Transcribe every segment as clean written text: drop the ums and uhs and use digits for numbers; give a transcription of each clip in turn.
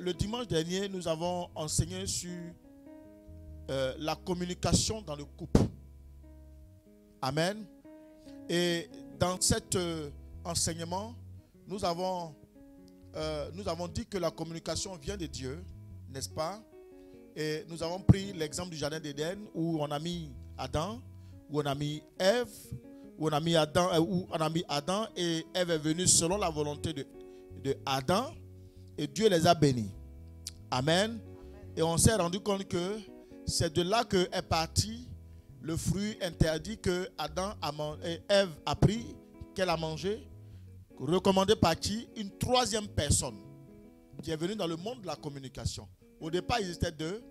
Le dimanche dernier, nous avons enseigné sur la communication dans le couple. Amen. Et dans cet enseignement, nous avons dit que la communication vient de Dieu, n'est-ce pas? Et nous avons pris l'exemple du jardin d'Éden où on a mis Adam, où on a mis Ève, où on a mis Adam et Ève est venue selon la volonté de Adam et Dieu les a bénis. Amen. Et on s'est rendu compte que c'est de là que est parti le fruit interdit que Adam et Ève a pris, qu'elle a mangé, recommandé par qui? Une troisième personne qui est venue dans le monde de la communication. Au départ, ils étaient deux.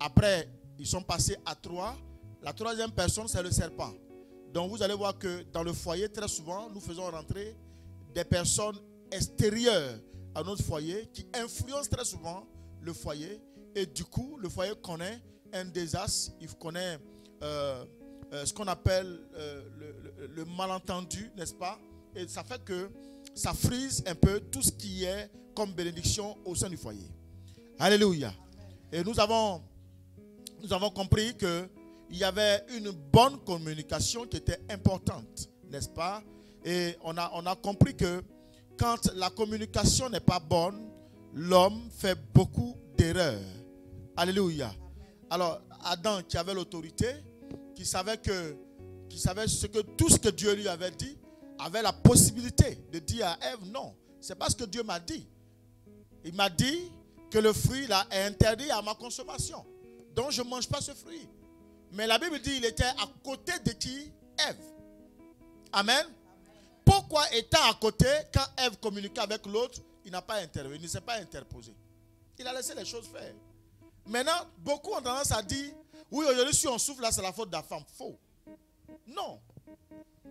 Après, ils sont passés à trois. La troisième personne, c'est le serpent. Donc, vous allez voir que dans le foyer, très souvent, nous faisons rentrer des personnes extérieures à notre foyer qui influencent très souvent le foyer. Et du coup, le foyer connaît un désastre. Il connaît ce qu'on appelle le malentendu, n'est-ce pas? Et ça fait que ça frise un peu tout ce qui est comme bénédiction au sein du foyer. Alléluia. Et nous avons compris qu'il y avait une bonne communication qui était importante, n'est-ce pas? Et on a compris que quand la communication n'est pas bonne, l'homme fait beaucoup d'erreurs. Alléluia. Alors, Adam qui avait l'autorité, qui savait tout ce que Dieu lui avait dit, avait la possibilité de dire à Ève, non, c'est pas ce que Dieu m'a dit. Il m'a dit que le fruit là est interdit à ma consommation. Donc je ne mange pas ce fruit. Mais la Bible dit qu'il était à côté de qui? Ève. Amen. Amen. Pourquoi étant à côté, quand Ève communiquait avec l'autre, il n'a pas intervenu, il ne s'est pas interposé. Il a laissé les choses faire. Maintenant, beaucoup ont tendance à dire, oui, aujourd'hui si on souffle là, c'est la faute de la femme. Faux. Non.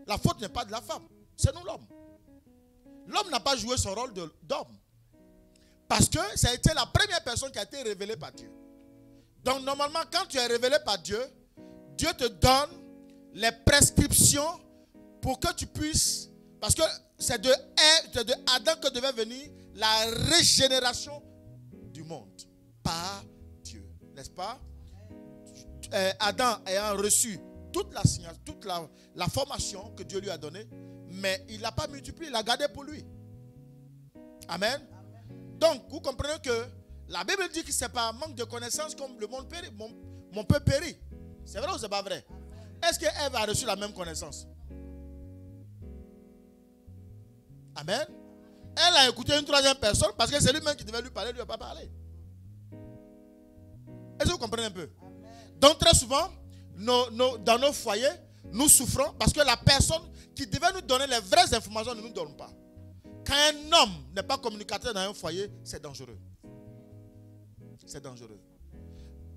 La faute n'est pas de la femme, c'est nous l'homme. L'homme n'a pas joué son rôle d'homme. Parce que ça a été la première personne qui a été révélée par Dieu. Donc normalement, quand tu es révélé par Dieu, Dieu te donne les prescriptions pour que tu puisses... Parce que c'est de Adam que devait venir la régénération du monde par Dieu. N'est-ce pas? Adam ayant reçu toute la science, toute la formation que Dieu lui a donnée, mais il ne l'a pas multipliée, il l'a gardée pour lui. Amen. Donc, vous comprenez que la Bible dit que ce n'est pas un manque de connaissance comme le monde périt. Mon peuple périt. C'est vrai ou c'est pas vrai? Est-ce que Ève a reçu la même connaissance? Amen. Elle a écouté une troisième personne parce que c'est lui-même qui devait lui parler, lui n'a pas parlé. Est-ce que vous comprenez un peu? Donc, très souvent, dans nos foyers, nous souffrons parce que la personne qui devait nous donner les vraies informations ne nous donne pas. Quand un homme n'est pas communicateur dans un foyer, c'est dangereux. C'est dangereux.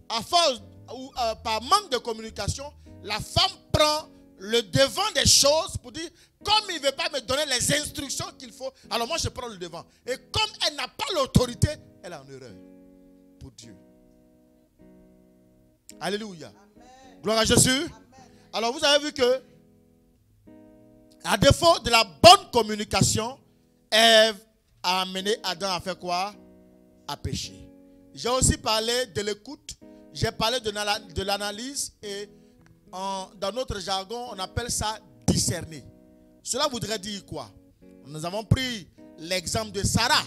À force ou par manque de communication, la femme prend le devant des choses pour dire, comme il ne veut pas me donner les instructions qu'il faut, alors moi je prends le devant. Et comme elle n'a pas l'autorité, elle est en erreur pour Dieu. Alléluia. Amen. Gloire à Jésus. Amen. Alors vous avez vu que, à défaut de la bonne communication, Ève a amené Adam à faire quoi? À pécher. J'ai aussi parlé de l'écoute, j'ai parlé de l'analyse et dans notre jargon, on appelle ça discerner. Cela voudrait dire quoi? Nous avons pris l'exemple de Sarah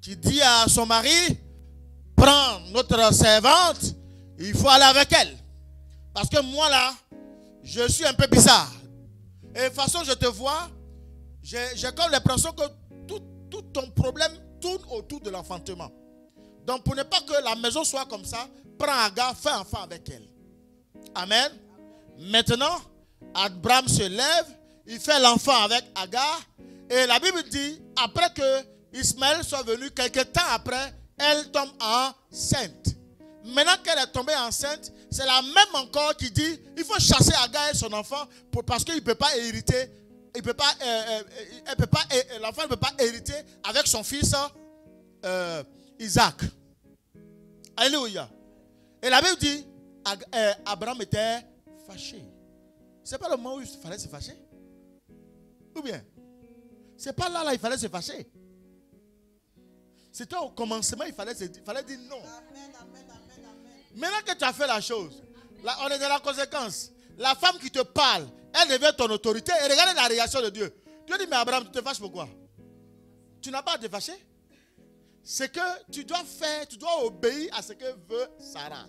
qui dit à son mari, prends notre servante, il faut aller avec elle. Parce que moi là, je suis un peu bizarre. Et de toute façon, je te vois, j'ai comme l'impression que tout ton problème tourne autour de l'enfantement. Donc pour ne pas que la maison soit comme ça, prends Agar, fais enfant avec elle. Amen. Amen. Maintenant, Abraham se lève, il fait l'enfant avec Agar. Et la Bible dit, après que Ismaël soit venu, quelques temps après, elle tombe enceinte. Maintenant qu'elle est tombée enceinte, c'est la même encore qui dit, il faut chasser Agar et son enfant parce qu'il ne peut pas hériter. L'enfant ne peut pas hériter avec son fils Isaac. Alléluia. Et la Bible dit, Abraham était fâché. C'est pas le moment où il fallait se fâcher? Ou bien? C'est pas là il fallait se fâcher. C'était au commencement, il fallait dire non. Amen, amen, amen, amen. Maintenant que tu as fait la chose, là, on est dans la conséquence. La femme qui te parle, elle devient ton autorité. Et regardez la réaction de Dieu. Dieu dit, mais Abraham, tu te fâches pourquoi? Tu n'as pas à te fâcher. C'est que tu dois faire, tu dois obéir à ce que veut Sarah.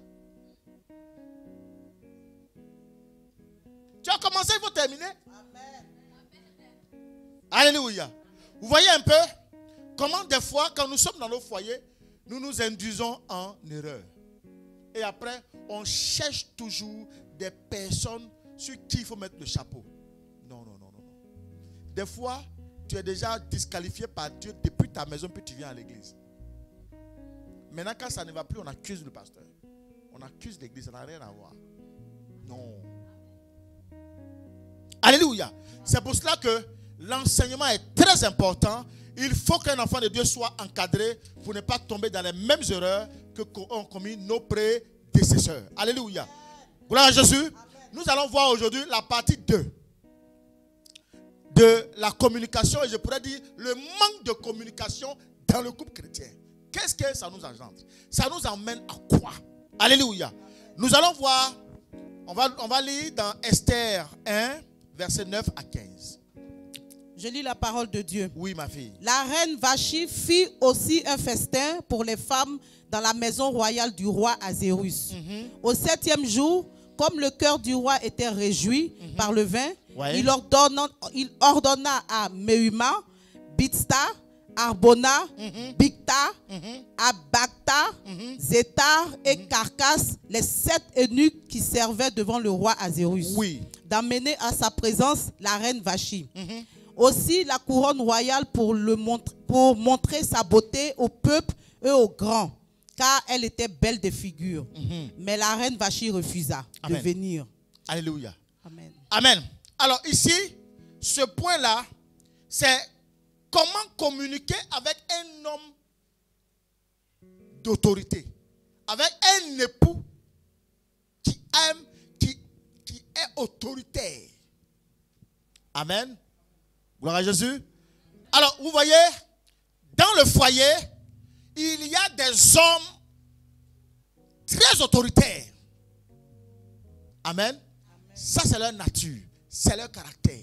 Tu as commencé, il faut terminer. Amen. Alléluia. Vous voyez un peu comment des fois, quand nous sommes dans nos foyers, nous nous induisons en erreur. Et après, on cherche toujours des personnes sur qui il faut mettre le chapeau. Non, non, non, non. Des fois, tu es déjà disqualifié par Dieu depuis ta maison, puis tu viens à l'église. Maintenant, quand ça ne va plus, on accuse le pasteur. On accuse l'église, ça n'a rien à voir. Non. Alléluia. C'est pour cela que l'enseignement est très important. Il faut qu'un enfant de Dieu soit encadré pour ne pas tomber dans les mêmes erreurs que qu'ont commis nos prédécesseurs. Alléluia. Gloire à Jésus. Nous allons voir aujourd'hui la partie 2 de la communication, et je pourrais dire le manque de communication dans le couple chrétien. Qu'est-ce que ça nous engendre? Ça nous emmène à quoi? Alléluia. Nous allons voir, on va lire dans Esther 1, versets 9 à 15. Je lis la parole de Dieu. Oui, ma fille. La reine Vasthi fit aussi un festin pour les femmes dans la maison royale du roi Assuérus. Au 7e jour, comme le cœur du roi était réjoui par le vin, ouais, il ordonna à Meuma, Bitsta, Arbona, Bicta, Abacta, Zétar et Carcasse, les 7 eunuques qui servaient devant le roi Assuérus, oui, d'amener à sa présence la reine Vasthi. Aussi la couronne royale pour montrer sa beauté au peuple et aux grands, car elle était belle de figure. Mais la reine Vasthi refusa de venir. Alléluia. Amen. Amen. Alors ici, ce point-là, c'est comment communiquer avec un homme d'autorité, avec un époux qui aime, qui est autoritaire. Amen. Gloire à Jésus. Alors, vous voyez, dans le foyer, il y a des hommes très autoritaires. Amen. Amen. Ça, c'est leur nature. C'est leur caractère.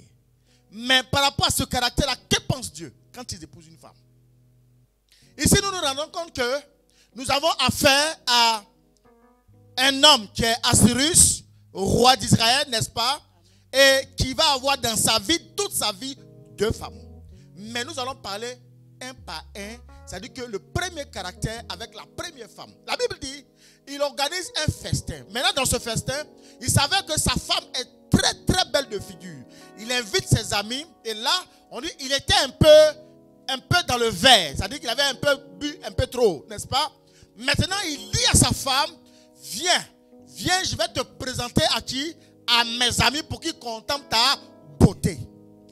Mais par rapport à ce caractère-là, que pense Dieu quand il épouse une femme? Ici, nous nous rendons compte que nous avons affaire à un homme qui est Assuérus, roi d'Israël, n'est-ce pas? Et qui va avoir dans sa vie, toute sa vie, 2 femmes. Mais nous allons parler un par un. C'est-à-dire que le premier caractère avec la première femme. La Bible dit, il organise un festin. Maintenant, dans ce festin, il s'avère que sa femme est très, très belle de figure. Il invite ses amis. Et là, on dit, il était un peu dans le verre. C'est-à-dire qu'il avait un peu bu, un peu trop, n'est-ce pas? Maintenant, il dit à sa femme, viens, je vais te présenter à qui? À mes amis pour qu'ils contemplent ta beauté.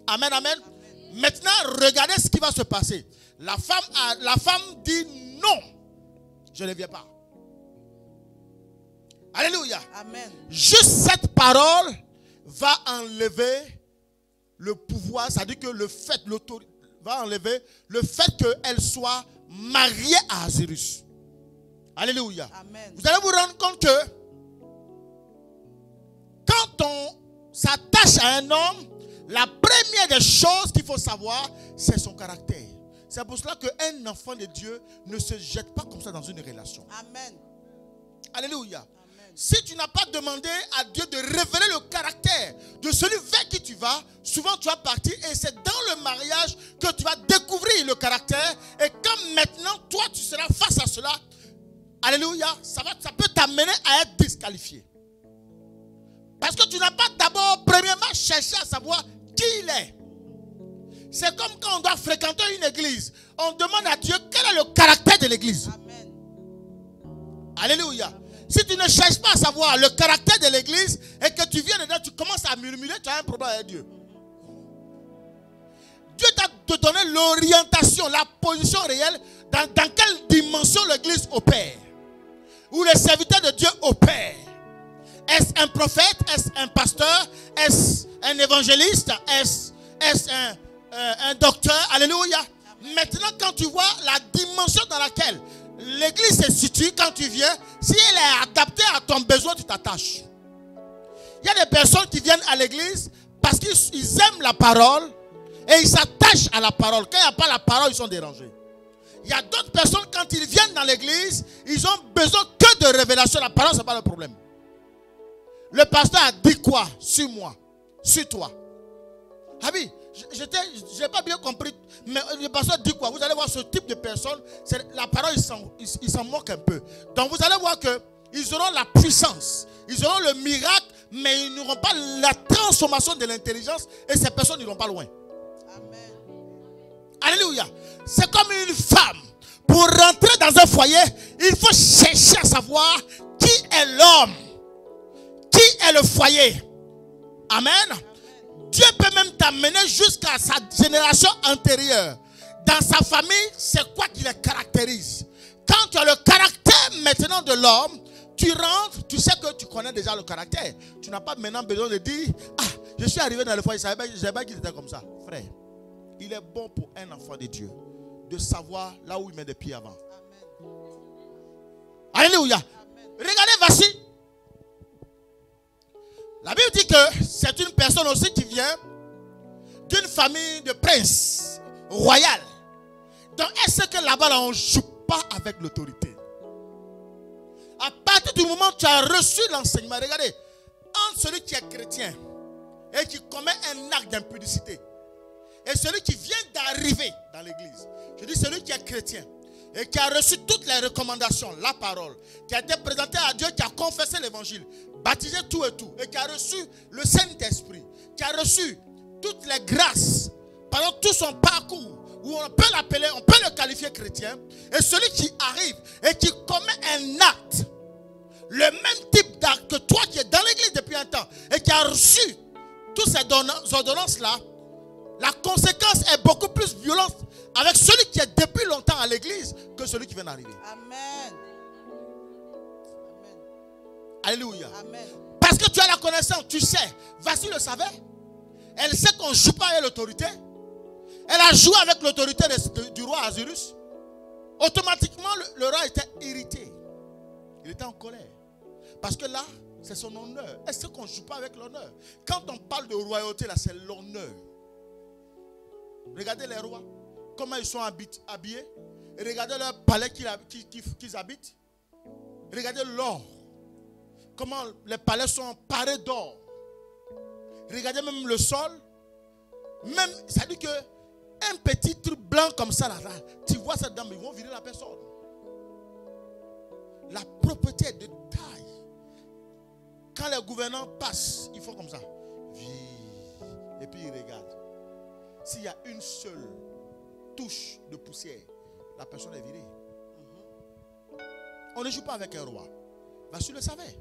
Amen, amen. Maintenant, regardez ce qui va se passer. La femme dit non, je ne viens pas. Alléluia. Amen. Juste cette parole va enlever le pouvoir, c'est-à-dire que le fait, l'autorité, va enlever le fait qu'elle soit mariée à Assuérus. Alléluia. Amen. Vous allez vous rendre compte que quand on s'attache à un homme, la première des choses qu'il faut savoir, c'est son caractère. C'est pour cela qu'un enfant de Dieu ne se jette pas comme ça dans une relation. Amen. Alléluia. Amen. Si tu n'as pas demandé à Dieu de révéler le caractère de celui vers qui tu vas, souvent tu vas partir et c'est dans le mariage que tu vas découvrir le caractère. Et quand maintenant, toi, tu seras face à cela, alléluia, ça peut t'amener à être disqualifié. Parce que tu n'as pas d'abord, premièrement, cherché à savoir qui il est. C'est comme quand on doit fréquenter une église. On demande à Dieu quel est le caractère de l'église. Amen. Alléluia. Amen. Si tu ne cherches pas à savoir le caractère de l'église et que tu viens dedans, tu commences à murmurer, tu as un problème avec Dieu. Dieu t'a donné l'orientation, la position réelle dans quelle dimension l'église opère. Où les serviteurs de Dieu opèrent. Est-ce un prophète? Est-ce un pasteur? Est-ce un évangéliste? Est-ce un docteur? Alléluia. Maintenant, quand tu vois la dimension dans laquelle l'église se situe, quand tu viens, si elle est adaptée à ton besoin, tu t'attaches. Il y a des personnes qui viennent à l'église parce qu'ils aiment la parole et ils s'attachent à la parole. Quand il n'y a pas la parole, ils sont dérangés. Il y a d'autres personnes, quand ils viennent dans l'église, ils ont besoin que de révélation. La parole, ce n'est pas le problème. Le pasteur a dit quoi sur moi, sur toi? Ah oui, je n'ai pas bien compris. Mais le pasteur dit quoi? Vous allez voir ce type de personnes, la parole, ils s'en moquent un peu. Donc vous allez voir qu'ils auront la puissance, ils auront le miracle, mais ils n'auront pas la transformation de l'intelligence et ces personnes n'iront pas loin. Amen. Alléluia. C'est comme une femme. Pour rentrer dans un foyer, il faut chercher à savoir qui est l'homme, qui est le foyer. Amen. Amen. Dieu peut même t'amener jusqu'à sa génération antérieure. Dans sa famille, c'est quoi qui le caractérise? Quand tu as le caractère maintenant de l'homme, tu rentres, tu sais que tu connais déjà le caractère. Tu n'as pas maintenant besoin de dire, ah, je suis arrivé dans le foyer, je ne savais pas qu'il était comme ça. Frère, il est bon pour un enfant de Dieu de savoir là où il met des pieds avant. Amen. Alléluia. Amen. Regardez, voici. La Bible dit que c'est une personne aussi qui vient d'une famille de princes royal. Donc est-ce que là-bas là, on ne joue pas avec l'autorité? À partir du moment où tu as reçu l'enseignement, regardez, entre celui qui est chrétien et qui commet un acte d'impudicité et celui qui vient d'arriver dans l'église, je dis celui qui est chrétien et qui a reçu toutes les recommandations, la parole, qui a été présenté à Dieu, qui a confessé l'évangile, baptisé tout et tout, et qui a reçu le Saint-Esprit, qui a reçu toutes les grâces, pendant tout son parcours, où on peut l'appeler, on peut le qualifier chrétien, et celui qui arrive et qui commet un acte, le même type d'acte que toi qui es dans l'église depuis un temps, et qui a reçu toutes ces ordonnances-là, la conséquence est beaucoup plus violente avec celui qui est depuis longtemps à l'église que celui qui vient d'arriver. Amen. Alléluia. Amen. Parce que tu as la connaissance, tu sais. Vasthi le savait. Elle sait qu'on ne joue pas avec l'autorité. Elle a joué avec l'autorité du roi Assuérus. Automatiquement, le roi était irrité. Il était en colère. Parce que là, c'est son honneur. Est-ce qu'on ne joue pas avec l'honneur? Quand on parle de royauté, là, c'est l'honneur. Regardez les rois, comment ils sont habillés. Regardez leur palais qu'ils habitent. Regardez l'or, comment les palais sont parés d'or. Regardez même le sol. Même, ça dit que un petit truc blanc comme ça, là, tu vois ça dedans, mais ils vont virer la personne. La propreté est de taille. Quand les gouvernants passent, ils font comme ça. Et puis ils regardent. S'il y a une seule touche de poussière, la personne est virée. On ne joue pas avec un roi. Vasthi le savait.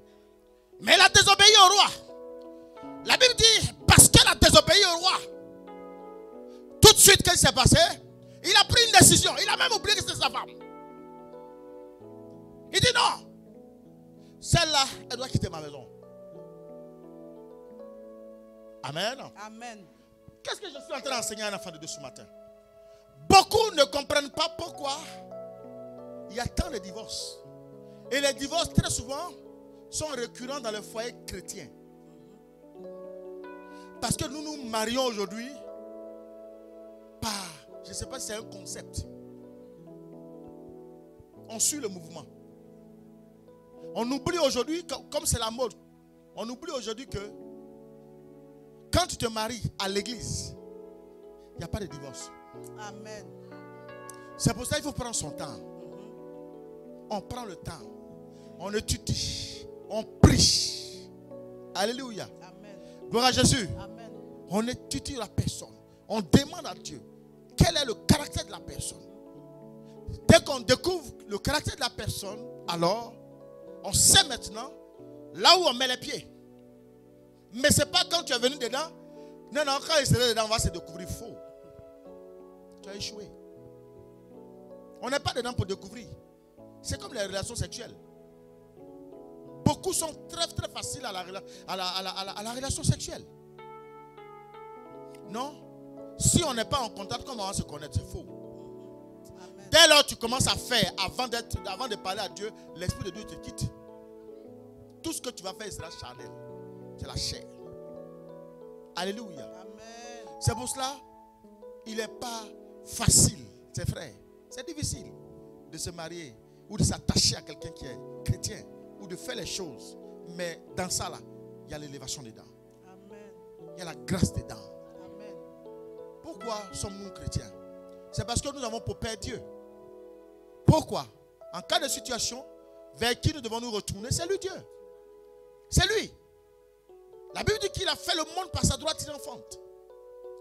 Mais elle a désobéi au roi. La Bible dit, parce qu'elle a désobéi au roi, tout de suite, qu'est-ce qui s'est passé? Il a pris une décision. Il a même oublié que c'était sa femme. Il dit non. Celle-là, elle doit quitter ma maison. Amen. Amen. Qu'est-ce que je suis en train d'enseigner à un enfant de Dieu ce matin? Beaucoup ne comprennent pas pourquoi il y a tant de divorces. Et les divorces, très souvent, sont récurrents dans les foyers chrétiens. Parce que nous nous marions aujourd'hui par, je ne sais pas si c'est un concept. On suit le mouvement. On oublie aujourd'hui, comme c'est la mode, on oublie aujourd'hui que quand tu te maries à l'église, il n'y a pas de divorce. Amen. C'est pour ça qu'il faut prendre son temps. On prend le temps. On étudie. On prie. Alléluia. Amen. Gloire à Jésus. Amen. On étudie la personne. On demande à Dieu quel est le caractère de la personne. Dès qu'on découvre le caractère de la personne, alors on sait maintenant là où on met les pieds. Mais ce n'est pas quand tu es venu dedans. Non, non, quand il serait dedans, on va se découvrir faux. Tu as échoué. On n'est pas dedans pour découvrir. C'est comme les relations sexuelles. Beaucoup sont très faciles à la relation sexuelle. Non? Si on n'est pas en contact, comment on va se connaître? C'est faux. dès lors tu commences à faire, avant de parler à Dieu, l'Esprit de Dieu te quitte. Tout ce que tu vas faire, il sera charnel. C'est la chair. Alléluia. C'est pour cela, il n'est pas facile, c'est vrai. C'est difficile de se marier ou de s'attacher à quelqu'un qui est chrétien ou de faire les choses. Mais dans ça là, il y a l'élévation dedans. Amen. Il y a la grâce dedans. Amen. Pourquoi sommes-nous chrétiens? C'est parce que nous avons pour Père Dieu. Pourquoi? En cas de situation, vers qui nous devons nous retourner? C'est lui Dieu. C'est lui. La Bible dit qu'il a fait le monde par sa droite triomphante.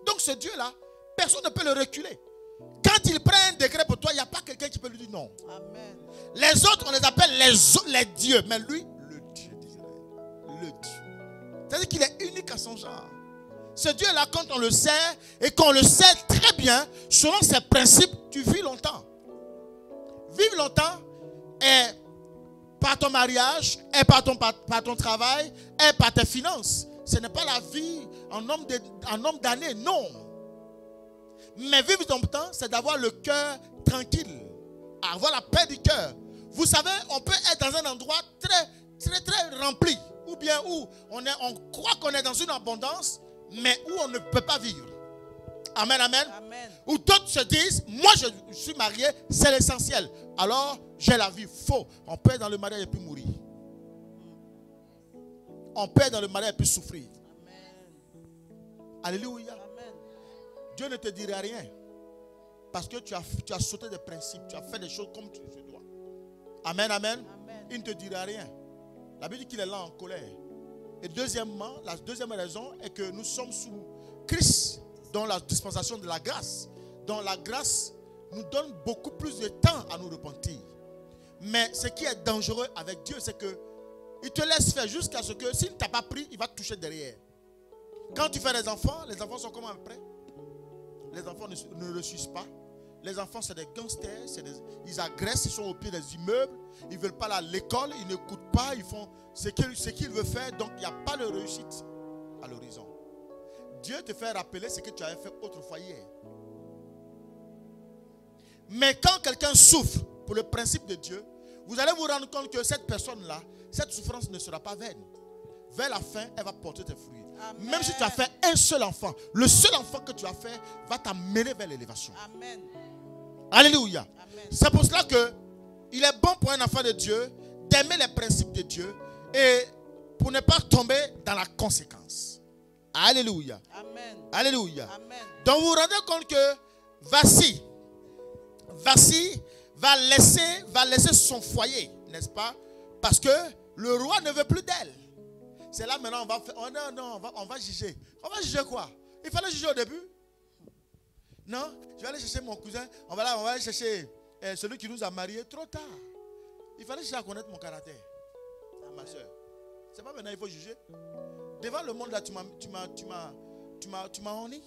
Donc ce Dieu là, personne ne peut le reculer. Quand il prend un décret pour toi, il n'y a pas quelqu'un qui peut lui dire non. Amen. Les autres, on les appelle les dieux. Mais lui, le Dieu d'Israël. Le Dieu. C'est-à-dire qu'il est unique à son genre. Ce Dieu-là, quand on le sait, et qu'on le sait très bien, selon ses principes, tu vis longtemps. Vivre longtemps est par ton mariage, est par ton travail, est par tes finances. Ce n'est pas la vie en nombre d'années, non. Mais vivre ton temps, c'est d'avoir le cœur tranquille, avoir la paix du cœur. Vous savez, on peut être dans un endroit très rempli, ou bien où on croit qu'on est dans une abondance, mais où on ne peut pas vivre. Amen, amen. Amen. Où d'autres se disent, moi je suis marié, c'est l'essentiel. Alors, j'ai la vie. Faux. On peut être dans le mariage et puis mourir. On peut être dans le mariage et puis souffrir. Amen. Alléluia. Dieu ne te dira rien. Parce que tu as sauté des principes. Tu as fait des choses comme tu le dois. Amen, amen, amen. Il ne te dira rien. La Bible dit qu'il est là en colère. Et deuxièmement, la deuxième raison est que nous sommes sous Christ, dans la dispensation de la grâce. Dont la grâce nous donne beaucoup plus de temps à nous repentir. Mais ce qui est dangereux avec Dieu, c'est que il te laisse faire jusqu'à ce que, s'il ne t'a pas pris, il va te toucher derrière. Quand tu fais les enfants sont comment après? Les enfants ne réussissent pas. Les enfants, c'est des gangsters. Ils agressent, ils sont au pied des immeubles. Ils ne veulent pas aller à l'école. Ils n'écoutent pas. Ils font ce qu'ils veulent faire. Donc, il n'y a pas de réussite à l'horizon. Dieu te fait rappeler ce que tu avais fait autrefois hier. Mais quand quelqu'un souffre pour le principe de Dieu, vous allez vous rendre compte que cette personne-là, cette souffrance ne sera pas vaine. Vers la fin, elle va porter tes fruits. Amen. Même si tu as fait un seul enfant, le seul enfant que tu as fait va t'amener vers l'élévation. Amen. Alléluia. C'est pour cela que il est bon pour un enfant de Dieu d'aimer les principes de Dieu et pour ne pas tomber dans la conséquence. Alléluia. Amen. Alléluia. Amen. Donc vous vous rendez compte que Vasthi va laisser son foyer, n'est-ce pas? Parce que le roi ne veut plus d'elle. C'est là maintenant on va faire. Oh non, non, on va juger. On va juger quoi? Il fallait juger au début. Non, je vais aller chercher mon cousin. On va aller chercher celui qui nous a mariés trop tard. Il fallait chercher à connaître mon caractère. Ma soeur. C'est pas maintenant il faut juger. Devant le monde là, tu m'as honné.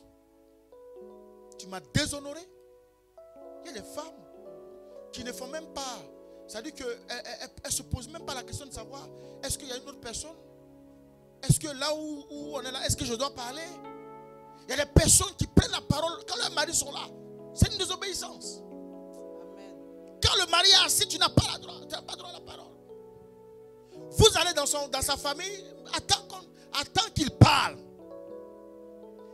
Tu m'as déshonoré. Il y a des femmes qui ne font même pas. Ça veut dire qu'elles ne se posent même pas la question de savoir est-ce qu'il y a une autre personne? Est-ce que là où on est là, est-ce que je dois parler? Il y a des personnes qui prennent la parole quand leurs maris sont là. C'est une désobéissance. Amen. Quand le mari est assis, tu n'as pas le droit à la parole. Vous allez dans sa famille, attends qu'il parle.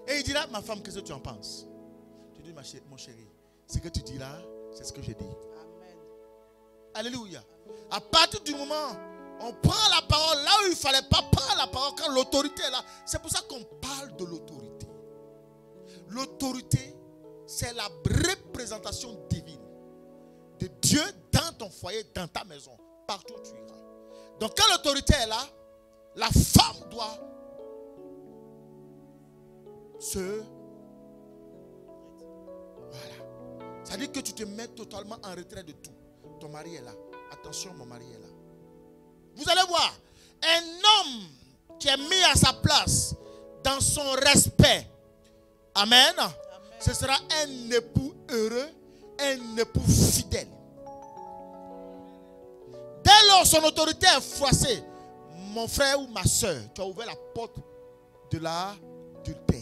Et il dit là, ma femme, qu'est-ce que tu en penses? Tu dis, mon chéri, ce que tu dis là, c'est ce que je dis. Amen. Alléluia. À partir du moment on prend la parole là où il ne fallait pas prendre la parole quand l'autorité est là. C'est pour ça qu'on parle de l'autorité. L'autorité, c'est la représentation divine de Dieu dans ton foyer, dans ta maison, partout où tu iras. Donc quand l'autorité est là, la femme doit voilà. Ça veut dire que tu te mets totalement en retrait de tout. Ton mari est là. Attention, mon mari est là. Vous allez voir, un homme qui est mis à sa place dans son respect. Amen. Amen. Ce sera un époux heureux, un époux fidèle. Dès lors, son autorité est froissée. Mon frère ou ma soeur, tu as ouvert la porte de l'adultère.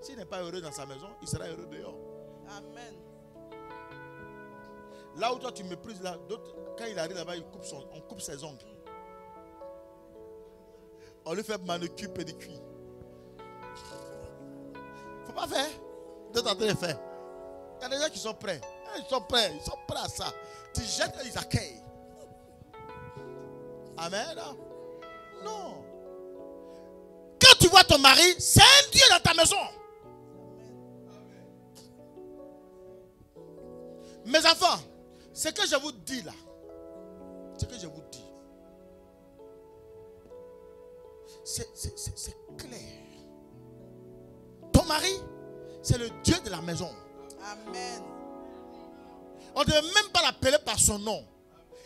S'il n'est pas heureux dans sa maison, il sera heureux dehors. Amen. Là où toi tu méprises, là, quand il arrive là-bas, on coupe ses ongles. On lui fait manucure, pédicure. Il ne faut pas faire. Tu es en train de faire. Il y a des gens qui sont prêts. Ils sont prêts à ça. Tu jettes et ils accueillent. Amen. Non. Quand tu vois ton mari, c'est un Dieu dans ta maison. Mes enfants, ce que je vous dis là, c'est clair. Ton mari, c'est le Dieu de la maison. Amen. On ne devait même pas l'appeler par son nom.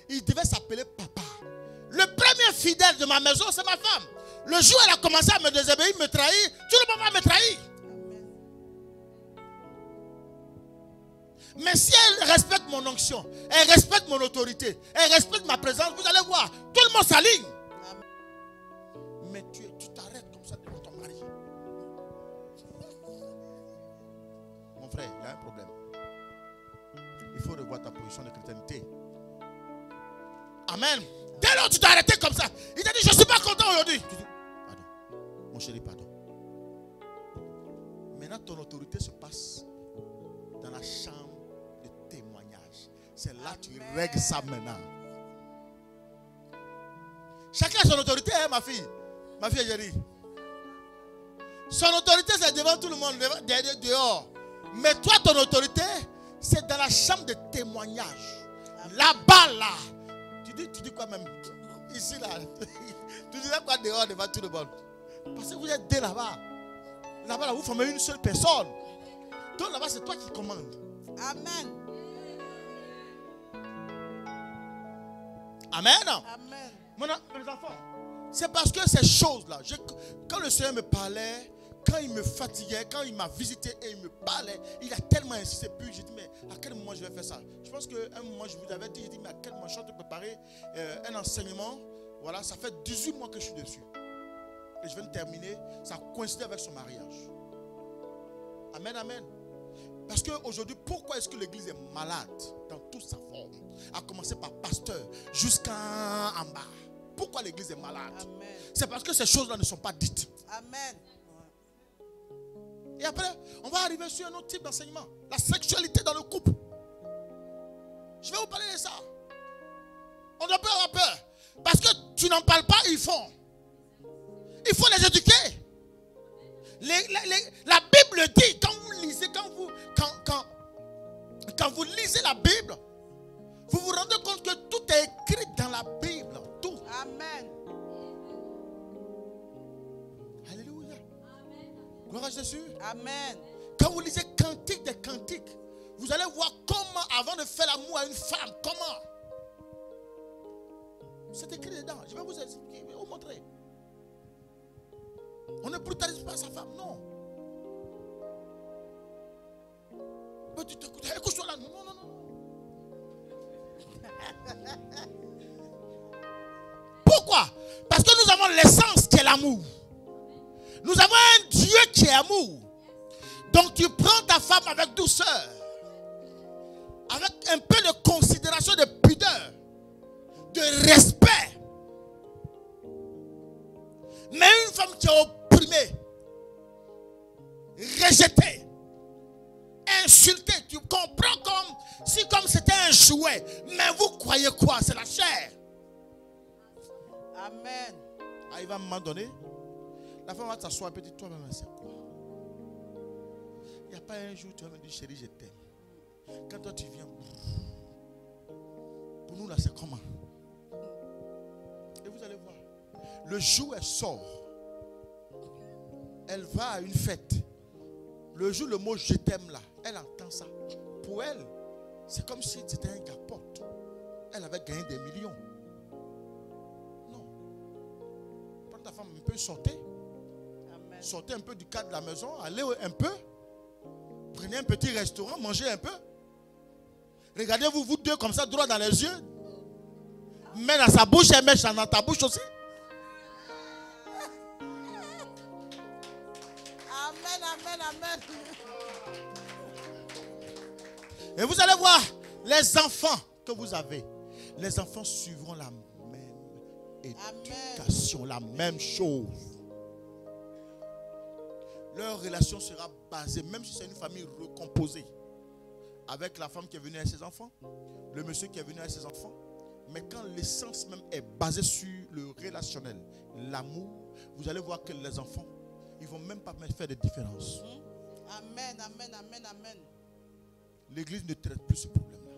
Il devait s'appeler papa. Le premier fidèle de ma maison, c'est ma femme. Le jour où elle a commencé à me désobéir, me trahir, tout le monde m'a trahi. Mais si elle respecte mon onction, elle respecte mon autorité, elle respecte ma présence, vous allez voir, tout le monde s'aligne. Mais tu t'arrêtes comme ça devant ton mari. Mon frère, il y a un problème. Il faut revoir ta position de chrétienté. Amen. Dès lors, tu t'es arrêté comme ça. Il t'a dit, je ne suis pas content aujourd'hui. Tu dis, pardon, mon chéri, pardon. Maintenant, ton autorité se passe dans la chambre de témoignage. C'est là que tu règles ça maintenant. Chacun a son autorité, hein, ma fille. Ma fille, j'ai dit. Son autorité, c'est devant tout le monde, derrière, dehors. Mais toi, ton autorité, c'est dans la chambre de témoignage. Là-bas, là. Tu dis quoi même? Ici, là. Tu dis quoi dehors, devant tout le monde? Parce que vous êtes dès là-bas. Là-bas, là, vous formez une seule personne. Donc là-bas, c'est toi qui commandes. Amen. Amen. Amen. Mes enfants, c'est parce que ces choses-là, quand le Seigneur me parlait, quand il me fatiguait, quand il m'a visité et il me parlait, il a tellement insisté. Puis j'ai dit, mais à quel moment je vais faire ça? Je pense qu'à un moment, je vous avais dit, j'ai dit, mais à quel moment je suis en train de préparer un enseignement. Voilà, ça fait 18 mois que je suis dessus. Et je viens de terminer, ça coïncide avec son mariage. Amen, amen. Parce qu'aujourd'hui, pourquoi est-ce que l'église est malade dans toute sa forme? À commencer par pasteur jusqu'en bas. Pourquoi l'église est malade? C'est parce que ces choses-là ne sont pas dites. Amen. Et après, on va arriver sur un autre type d'enseignement. La sexualité dans le couple. Je vais vous parler de ça. On ne peut pas avoir peur. Parce que tu n'en parles pas, ils font. Il faut les éduquer. La Bible dit, quand vous lisez, quand vous lisez la Bible, vous vous rendez compte que tout est écrit dans la Bible. Tout. Amen. Alléluia. Amen. Gloire à Jésus. Amen. Quand vous lisez Cantique des Cantiques, vous allez voir comment, avant de faire l'amour à une femme, comment. C'est écrit dedans. Je vais vous expliquer, je vais vous montrer. On ne brutalise pas sa femme, non. Mais tu t'écoutes, écoute-toi là, non. Pourquoi? Parce que nous avons l'essence qui est l'amour. Nous avons un Dieu qui est amour. Donc tu prends ta femme avec douceur, avec un peu de considération, de pudeur, de respect. Mais une femme qui est opprimée, rejetée, insultée, tu comprends comme si c'était un jouet. Mais vous croyez quoi? C'est la chair. Amen. Ah, il va m'en donner. La femme va s'asseoir et dire, toi-même, c'est quoi? Il n'y a pas un jour où tu vas me dire, chérie, je t'aime. Quand toi tu viens, pour nous là, c'est comment? Et vous allez voir. Le jour où elle sort, elle va à une fête. Le jour où le mot je t'aime là, elle entend ça. Pour elle, c'est comme si c'était un capote. Elle avait gagné des millions. Non. Prends ta femme un peu, sortez. Amen. Sortez un peu du cadre de la maison, allez un peu. Prenez un petit restaurant, mangez un peu. Regardez-vous, vous deux comme ça, droit dans les yeux. Mets dans sa bouche, elle met dans ta bouche aussi. Et vous allez voir, Les enfants que vous avez, les enfants suivront la même éducation, la même chose. Leur relation sera basée, même si c'est une famille recomposée, avec la femme qui est venue avec ses enfants, le monsieur qui est venu avec ses enfants. Mais quand l'essence même est basée sur le relationnel, l'amour, vous allez voir que les enfants, ils ne vont même pas faire de différence. Amen, amen, amen, amen. L'église ne traite plus ce problème-là.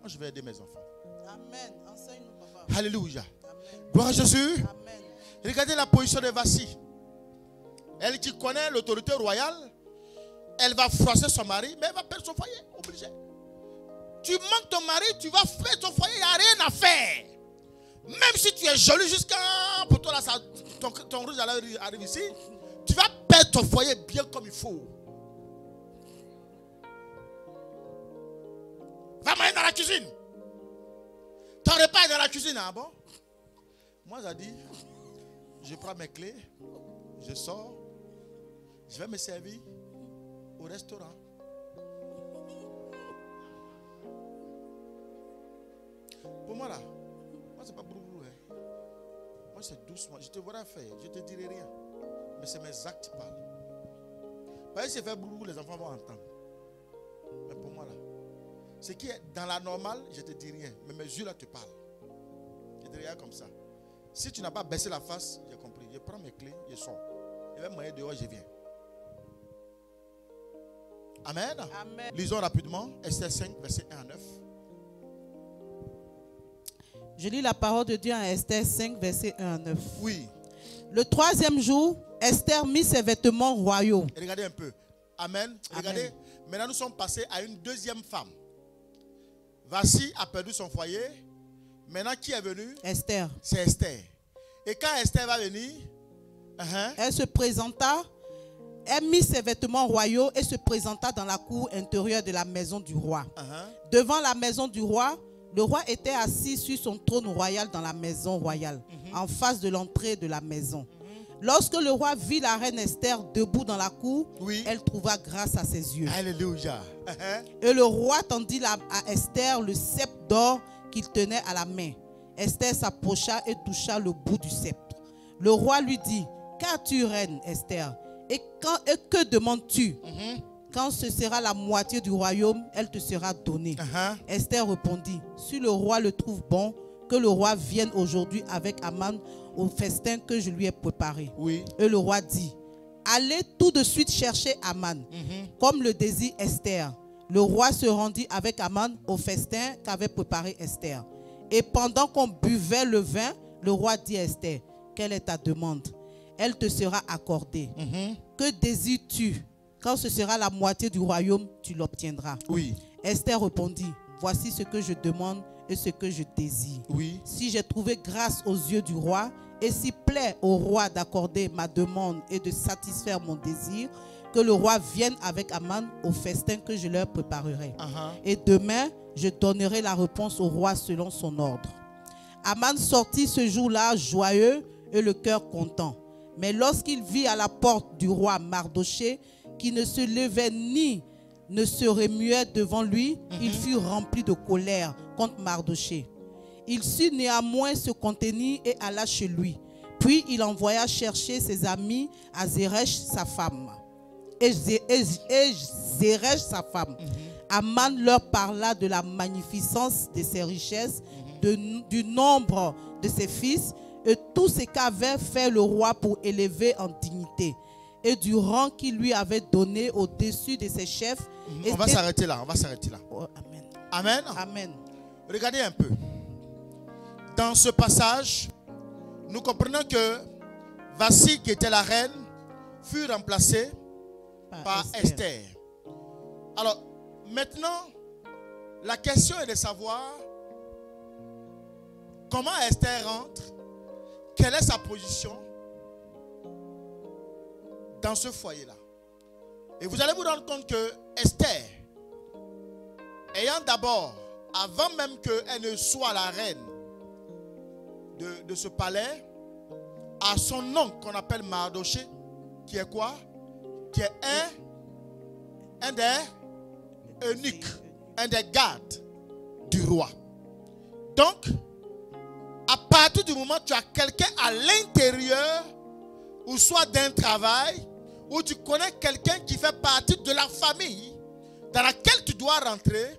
Moi, je vais aider mes enfants. Amen, enseigne-nous, papa. Alléluia. Gloire à Jésus. Amen. Regardez la position de Vasthi. Elle qui connaît l'autorité royale, elle va froisser son mari, mais elle va perdre son foyer, obligée. Tu manques ton mari, tu vas faire ton foyer, il n'y a rien à faire. Même si tu es joli jusqu'à... Pour toi, là, ça, ton rouge arrive ici. Tu vas perdre ton foyer bien comme il faut. Va manger dans la cuisine. Ton repas est dans la cuisine, ah bon? Moi, j'ai dit, je prends mes clés, je sors, je vais me servir au restaurant. Pour moi là, moi c'est pas brou-brou. Hein. Moi c'est doucement. Je te verrai faire, je te dirai rien. Mais c'est mes actes qui parlent. Parce que si je fais brou-brou, les enfants vont entendre. Mais pour moi là, ce qui est dans la normale, je te dis rien. Mais mes yeux là te parlent. Je te regarde comme ça. Si tu n'as pas baissé la face, j'ai compris. Je prends mes clés, je sors. Je vais m'aller dehors, je viens. Amen. Amen. Lisons rapidement Esther 5, verset 1 à 9. Je lis la parole de Dieu en Esther 5, verset 1 à 9. Oui. Le troisième jour, Esther mit ses vêtements royaux. Et regardez un peu. Amen. Regardez. Amen. Maintenant, nous sommes passés à une deuxième femme. Vasthi a perdu son foyer. Maintenant, qui est venue? Esther. C'est Esther. Et quand Esther va venir, elle se présenta, elle mit ses vêtements royaux et se présenta dans la cour intérieure de la maison du roi. Devant la maison du roi, le roi était assis sur son trône royal dans la maison royale, en face de l'entrée de la maison. Lorsque le roi vit la reine Esther debout dans la cour, elle trouva grâce à ses yeux. Alléluia. Et le roi tendit à Esther le sceptre d'or qu'il tenait à la main. Esther s'approcha et toucha le bout du sceptre. Le roi lui dit, « Qu'as-tu, reine Esther? Et que demandes-tu? Quand ce sera la moitié du royaume, elle te sera donnée. Esther répondit, si le roi le trouve bon, que le roi vienne aujourd'hui avec Haman au festin que je lui ai préparé. Et le roi dit, allez tout de suite chercher Haman, comme le désire Esther. Le roi se rendit avec Haman au festin qu'avait préparé Esther. Et pendant qu'on buvait le vin, le roi dit à Esther, quelle est ta demande? Elle te sera accordée. Que désires-tu? Quand ce sera la moitié du royaume, tu l'obtiendras. Esther répondit, voici ce que je demande et ce que je désire. Si j'ai trouvé grâce aux yeux du roi, et s'il plaît au roi d'accorder ma demande et de satisfaire mon désir, que le roi vienne avec Haman au festin que je leur préparerai. Et demain, je donnerai la réponse au roi selon son ordre. Haman sortit ce jour-là joyeux et le cœur content. Mais lorsqu'il vit à la porte du roi Mardochée, qui ne se levait ni ne se remuait devant lui, il fut rempli de colère contre Mardochée. Il sut néanmoins se contenir et alla chez lui. Puis il envoya chercher ses amis à Zéresh, sa femme. Haman leur parla de la magnificence de ses richesses, du nombre de ses fils, et tout ce qu'avait fait le roi pour élever en dignité, et du rang qu'il lui avait donné au-dessus de ses chefs. On va s'arrêter là, on va s'arrêter là. Oh, amen. Amen. Amen. Regardez un peu. Dans ce passage, nous comprenons que Vasthi, qui était la reine, fut remplacée par Esther. Alors, maintenant, la question est de savoir comment Esther rentre, quelle est sa position dans ce foyer-là. Et vous allez vous rendre compte que Esther, ayant d'abord, avant même qu'elle ne soit la reine de ce palais, à son oncle qu'on appelle Mardochée, qui est quoi? Qui est un des eunuques, un des gardes du roi. Donc, à partir du moment où tu as quelqu'un à l'intérieur, ou soit d'un travail, ou tu connais quelqu'un qui fait partie de la famille dans laquelle tu dois rentrer,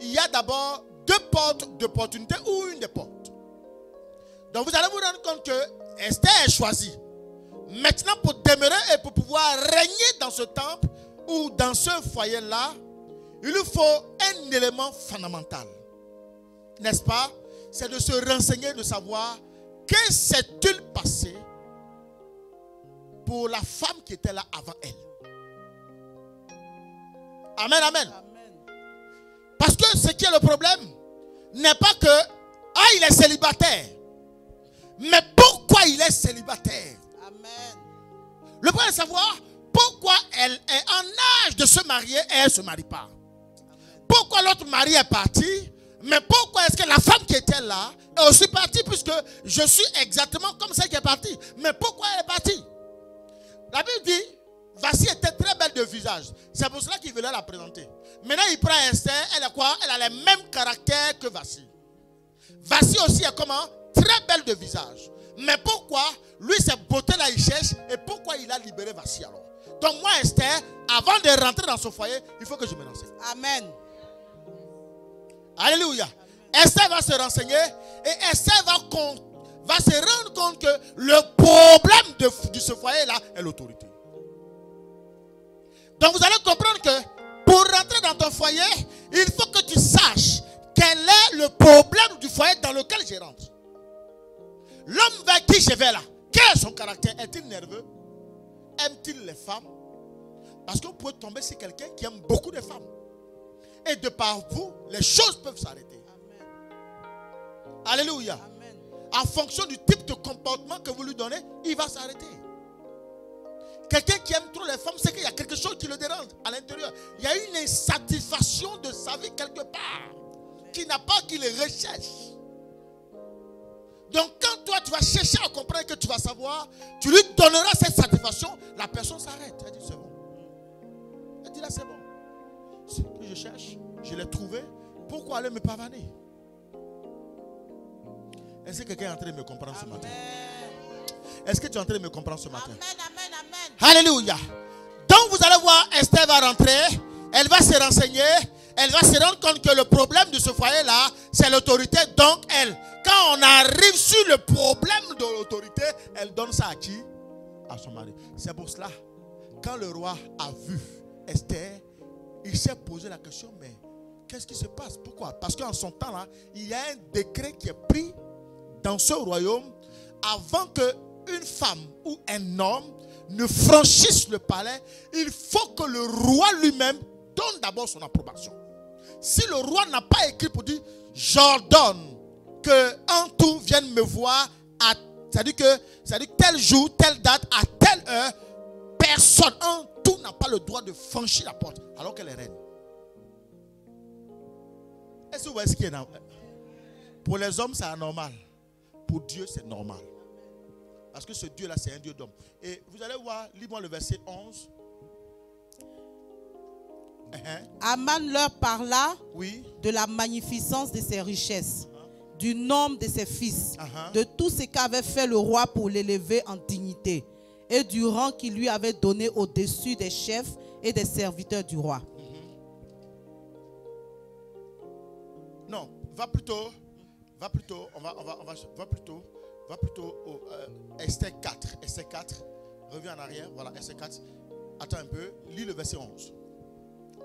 il y a d'abord deux portes d'opportunité ou une des portes. Donc vous allez vous rendre compte que Esther est choisie. Maintenant, pour demeurer et pour pouvoir régner dans ce temple ou dans ce foyer-là, il lui faut un élément fondamental. N'est-ce pas? C'est de se renseigner, de savoir que s'est-il passé pour la femme qui était là avant elle. Amen, amen, amen. Parce que ce qui est le problème n'est pas que ah, il est célibataire, mais pourquoi il est célibataire. Amen. Le point est de savoir pourquoi elle est en âge de se marier et elle ne se marie pas. Amen. Pourquoi l'autre mari est parti, mais pourquoi est-ce que la femme qui était là est aussi partie, puisque je suis exactement comme celle qui est partie. Mais pourquoi elle est partie? La Bible dit, Vasthi était très belle de visage. C'est pour cela qu'il voulait la présenter. Maintenant, il prend Esther, elle a quoi? Elle a les mêmes caractères que Vasthi. Vasthi aussi est comment? Très belle de visage. Mais pourquoi? Lui, cette beauté-là, il cherche. Et pourquoi il a libéré Vasthi alors? Donc moi, Esther, avant de rentrer dans ce foyer, il faut que je me renseigne. Amen. Alléluia. Amen. Esther va se renseigner et Esther va se rendre compte que le problème de ce foyer-là est l'autorité. Donc vous allez comprendre que pour rentrer dans ton foyer, il faut que tu saches quel est le problème du foyer dans lequel je rentre. L'homme vers qui je vais là, quel est son caractère? Est-il nerveux? Aime-t-il les femmes? Parce que vous pouvez tomber sur quelqu'un qui aime beaucoup de femmes. Et de par vous, les choses peuvent s'arrêter. Alléluia. Amen. En fonction du type de comportement que vous lui donnez, il va s'arrêter. Quelqu'un qui aime trop les femmes, c'est qu'il y a quelque chose qui le dérange à l'intérieur. Il y a une insatisfaction de sa vie quelque part, qui n'a pas, qu'il recherche. Donc quand toi tu vas chercher à comprendre, que tu vas savoir, tu lui donneras cette satisfaction, la personne s'arrête. Elle dit c'est bon. Elle dit là c'est bon. Ce que je cherche, je l'ai trouvé. Pourquoi aller me pavaner? Est-ce que quelqu'un est en train de me comprendre ce matin? Est-ce que tu es en train de me comprendre ce matin? Amen, amen, amen. Alléluia. Donc vous allez voir, Esther va rentrer, elle va se renseigner, elle va se rendre compte que le problème de ce foyer-là, c'est l'autorité. Donc elle, quand on arrive sur le problème de l'autorité, elle donne ça à qui? À son mari. C'est pour cela, quand le roi a vu Esther, il s'est posé la question, mais qu'est-ce qui se passe? Pourquoi? Parce qu'en son temps-là, il y a un décret qui est pris dans ce royaume, avant qu'une femme ou un homme ne franchisse le palais, il faut que le roi lui-même donne d'abord son approbation. Si le roi n'a pas écrit pour dire j'ordonne que en tout vienne me voir, c'est-à-dire tel jour, telle date, à telle heure, personne en tout n'a pas le droit de franchir la porte, alors qu'elle est reine. Est-ce que vous voyez ce qui est normal? Pour les hommes, c'est anormal. Pour Dieu, c'est normal. Parce que ce Dieu-là, c'est un Dieu d'homme. Et vous allez voir, lis-moi le verset 11. Haman leur parla de la magnificence de ses richesses, du nombre de ses fils, de tout ce qu'avait fait le roi pour l'élever en dignité, et du rang qu'il lui avait donné au-dessus des chefs et des serviteurs du roi. Non, va plutôt au Esther 4. Esther 4, reviens en arrière, voilà, Esther 4. Attends un peu, lis le verset 11.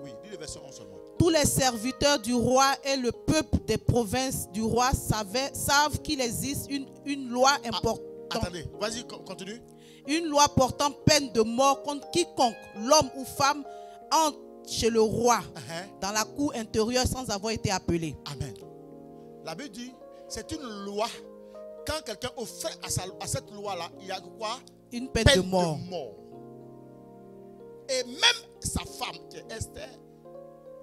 Oui, lis le verset 11 seulement. Tous les serviteurs du roi et le peuple des provinces du roi savent qu'il existe une loi importante. Attendez, vas-y, continue. Une loi portant peine de mort contre quiconque, l'homme ou femme, entre chez le roi dans la cour intérieure sans avoir été appelé. Amen. La Bible dit, c'est une loi. Quand quelqu'un offre à cette loi-là, il y a quoi? Une peine de mort. Et même sa femme, qui est Esther,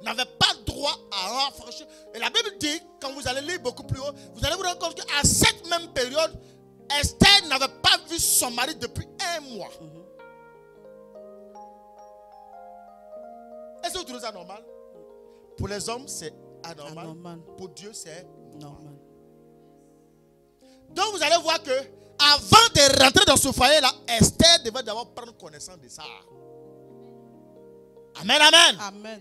n'avait pas droit à affranchir. Et la Bible dit, quand vous allez lire beaucoup plus haut, vous allez vous rendre compte qu'à cette même période, Esther n'avait pas vu son mari depuis 1 mois. Est-ce que vous trouvez ça normal? Pour les hommes, c'est anormal. Pour Dieu, c'est normal. Donc, vous allez voir que avant de rentrer dans ce foyer-là, Esther devait d'abord prendre connaissance de ça. Amen, amen. Amen.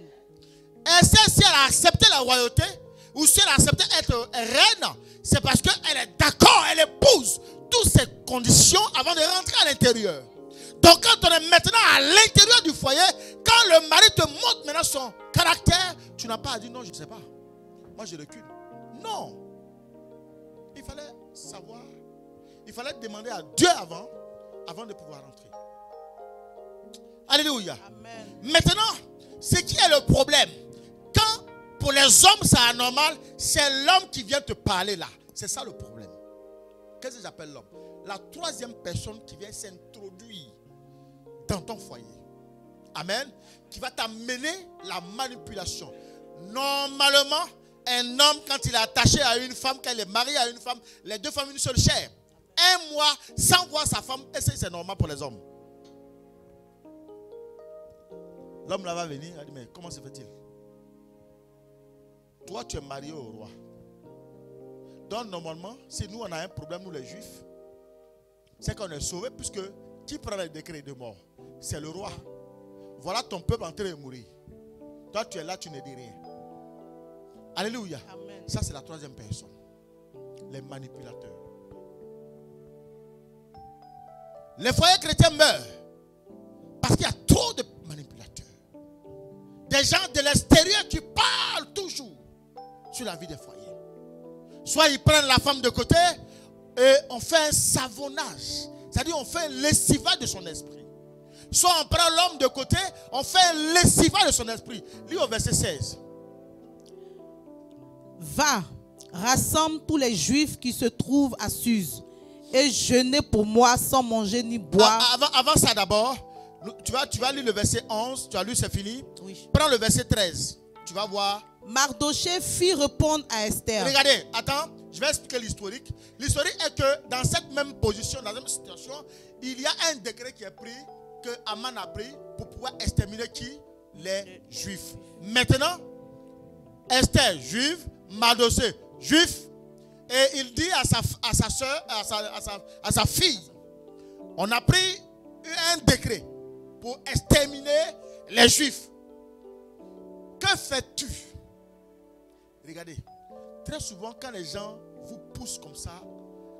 Esther, si elle a accepté la royauté, ou si elle a accepté être reine, c'est parce qu'elle est d'accord, elle épouse toutes ces conditions avant de rentrer à l'intérieur. Donc quand on est maintenant à l'intérieur du foyer, quand le mari te montre maintenant son caractère, tu n'as pas à dire non, je ne sais pas, moi je recule. Non. Il fallait savoir, il fallait demander à Dieu avant de pouvoir rentrer. Alléluia. Amen. Maintenant, ce qui est le problème, quand pour les hommes c'est anormal, c'est l'homme qui vient te parler là. C'est ça le problème. Qu'est-ce que j'appelle l'homme? La troisième personne qui vient s'introduire dans ton foyer. Amen. Qui va t'amener la manipulation. Normalement, un homme, quand il est attaché à une femme, quand il est marié à une femme, les deux femmes, une seule chair. 1 mois sans voir sa femme, est-ce que c'est normal pour les hommes? L'homme là va venir, il dit, mais comment se fait-il? Toi, tu es marié au roi. Donc, normalement, si nous, on a un problème, nous les juifs, c'est qu'on est sauvés, puisque qui prend le décret de mort? C'est le roi. Voilà ton peuple en train de mourir. Toi, tu es là, tu ne dis rien. Alléluia. Amen. Ça, c'est la troisième personne. Les manipulateurs. Les foyers chrétiens meurent parce qu'il y a trop de manipulateurs. Des gens de l'extérieur qui parlent toujours sur la vie des foyers. Soit ils prennent la femme de côté et on fait un savonnage. C'est-à-dire on fait un lessivage de son esprit. Soit on prend l'homme de côté, on fait un lessivage de son esprit. Lis au verset 16. Va, rassemble tous les juifs qui se trouvent à Suse et jeûnez pour moi sans manger ni boire. Avant ça d'abord, tu vas lire le verset 11. Tu as lu, c'est fini? Oui. Prends le verset 13. Tu vas voir. Mardochée fit répondre à Esther. Regardez, attends, je vais expliquer l'historique. L'historique est que dans cette même position, dans cette même situation, il y a un décret qui est pris, que Haman a pris pour pouvoir exterminer qui? Les Juifs. Maintenant, Esther, juive, Mardochée, juif, et il dit à sa fille, on a pris un décret pour exterminer les juifs. Que fais-tu? Regardez, très souvent quand les gens vous poussent comme ça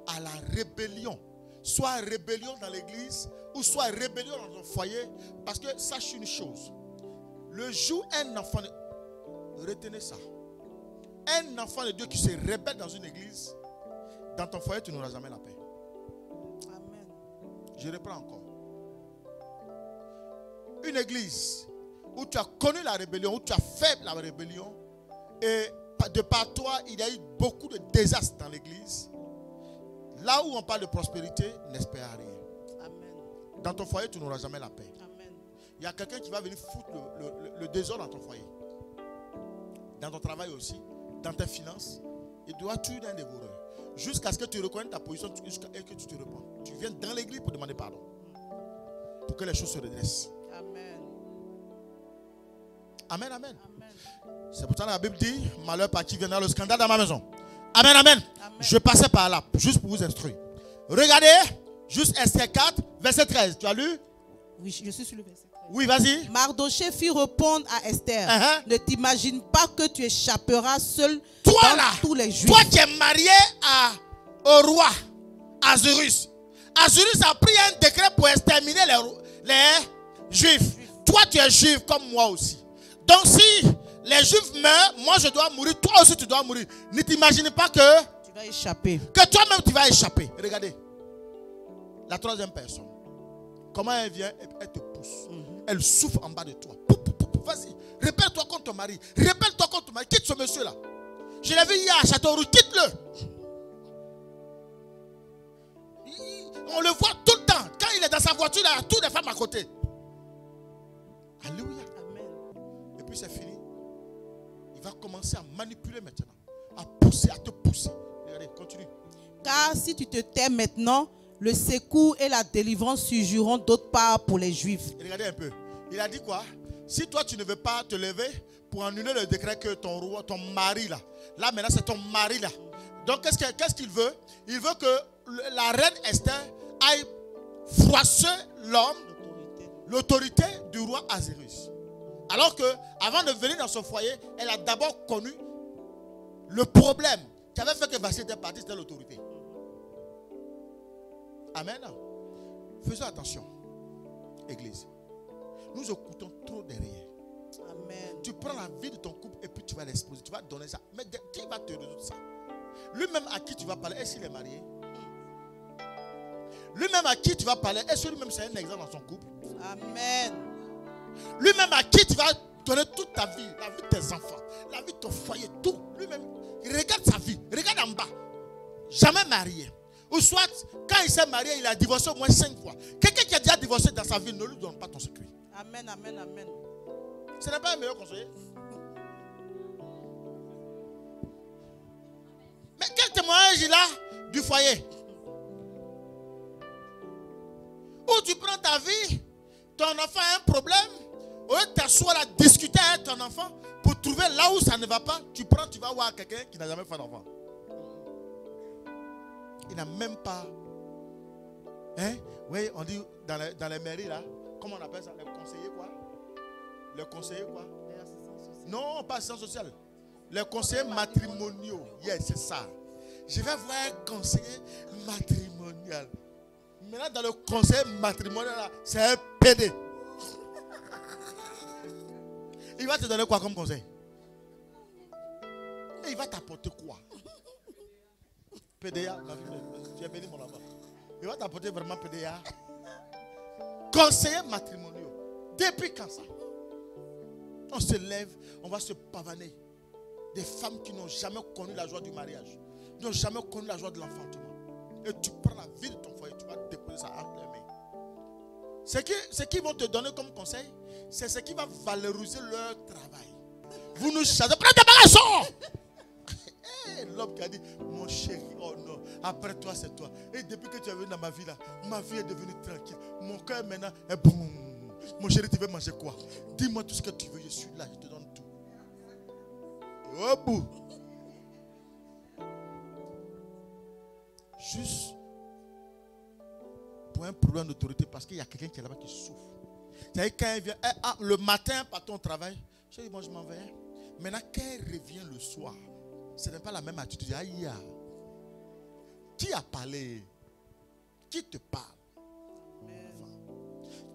à la rébellion, soit rébellion dans l'église ou soit rébellion dans un foyer, parce que sache une chose, le jour un enfant, retenez ça, un enfant de Dieu qui se rébelle dans une église, dans ton foyer, tu n'auras jamais la paix. Amen. Je reprends encore. Une église où tu as connu la rébellion, où tu as fait la rébellion, et de par toi, il y a eu beaucoup de désastres dans l'église. Là où on parle de prospérité, n'espère rien. Amen. Dans ton foyer, tu n'auras jamais la paix. Amen. Il y a quelqu'un qui va venir foutre le désordre dans ton foyer. Dans ton travail aussi. Dans tes finances, il doit tuer un dévoreur. Jusqu'à ce que tu reconnaisses ta position, jusqu'à ce que tu te repens. Tu viens dans l'église pour demander pardon. Pour que les choses se redressent. Amen. Amen, amen. Amen. C'est pourtant la Bible dit, malheur par qui viendra le scandale dans ma maison. Amen, amen, amen. Je passais par là, juste pour vous instruire. Regardez, juste Esther 4, verset 13. Tu as lu? Oui, je suis sur le verset. Oui, vas-y. Mardochée fit répondre à Esther. Ne t'imagine pas que tu échapperas seul dans là, tous les juifs. Toi qui es marié au roi Assuérus. Assuérus a pris un décret pour exterminer les juifs. Toi tu es juif comme moi aussi. Donc si les juifs meurent, moi je dois mourir, toi aussi tu dois mourir. Ne t'imagine pas que tu vas échapper. Que toi-même tu vas échapper. Regardez. La troisième personne. Comment elle vient, elle te pousse. Elle souffle en bas de toi. Vas-y, répète-toi contre ton mari. Répète-toi contre ton mari. Quitte ce monsieur-là. Je l'ai vu hier à Châteauroux. Quitte-le. On le voit tout le temps. Quand il est dans sa voiture, il a toutes les femmes à côté. Alléluia. Amen. Et puis c'est fini. Il va commencer à manipuler maintenant. À pousser, à te pousser. Regardez, continue. Car si tu te tais maintenant, le secours et la délivrance surgiront d'autre part pour les juifs. Regardez un peu. Il a dit quoi? Si toi, tu ne veux pas te lever pour annuler le décret que ton roi, ton mari là, là maintenant c'est ton mari là. Donc qu'est-ce qu'il veut? Il veut que la reine Esther aille froisser l'homme, l'autorité du roi Assuérus. Alors que avant de venir dans son foyer, elle a d'abord connu le problème qui avait fait que Vasthi était parti, c'était l'autorité. Amen. Faisons attention, Église. Nous écoutons trop derrière. Amen. Tu prends la vie de ton couple et puis tu vas l'exposer, tu vas donner ça. Mais qui va te résoudre ça? Lui-même à qui tu vas parler, est-ce qu'il est marié? Lui-même à qui tu vas parler, est-ce que lui-même c'est un exemple dans son couple? Amen. Lui-même à qui tu vas donner toute ta vie, la vie de tes enfants, la vie de ton foyer, tout. Lui-même, regarde sa vie, regarde en bas. Jamais marié. Ou soit, quand il s'est marié, il a divorcé au moins 5 fois. Quelqu'un qui a déjà divorcé dans sa vie, ne lui donne pas ton secret. Amen, amen, amen. Ce n'est pas un meilleur conseiller. Mais quel témoignage il a du foyer? Où tu prends ta vie, ton enfant a un problème, au lieu de t'asseoir à discuter avec ton enfant pour trouver là où ça ne va pas, tu prends, tu vas voir quelqu'un qui n'a jamais fait d'enfant. Il n'a même pas. Hein? Oui, on dit dans les mairies là, comment on appelle ça? Les conseillers quoi? Les conseillers quoi? Les assistants sociaux. Non, pas assistants sociaux. Les conseillers matrimoniaux. Yes, c'est ça. Je vais voir un conseiller matrimonial. Maintenant, dans le conseil matrimonial, c'est un PD. Il va te donner quoi comme conseil? Et il va t'apporter quoi? PDA, tu es béni mon enfant. Il va t'apporter vraiment PDA. Conseiller matrimonial. Depuis quand ça? On se lève, on va se pavaner. Des femmes qui n'ont jamais connu la joie du mariage, n'ont jamais connu la joie de l'enfantement. Et tu prends la vie de ton foyer, tu vas déposer ça entre les mains. Ce qu'ils vont te donner comme conseil, c'est ce qui va valoriser leur travail. Vous nous chassez, prenez des bagages. L'homme qui a dit, mon chéri, oh non, après toi c'est toi. Et depuis que tu es venu dans ma vie là, ma vie est devenue tranquille. Mon cœur maintenant est bon. Mon chéri, tu veux manger quoi? Dis-moi tout ce que tu veux, je suis là, je te donne tout. Au bout. Juste pour un problème d'autorité, parce qu'il y a quelqu'un qui est là-bas qui souffre. C'est-à-dire quand il vient, le matin, par ton travail, je dis, bon, je m'en vais. Maintenant, quand il revient le soir, ce n'est pas la même attitude. Aïe, qui a parlé? Qui te parle?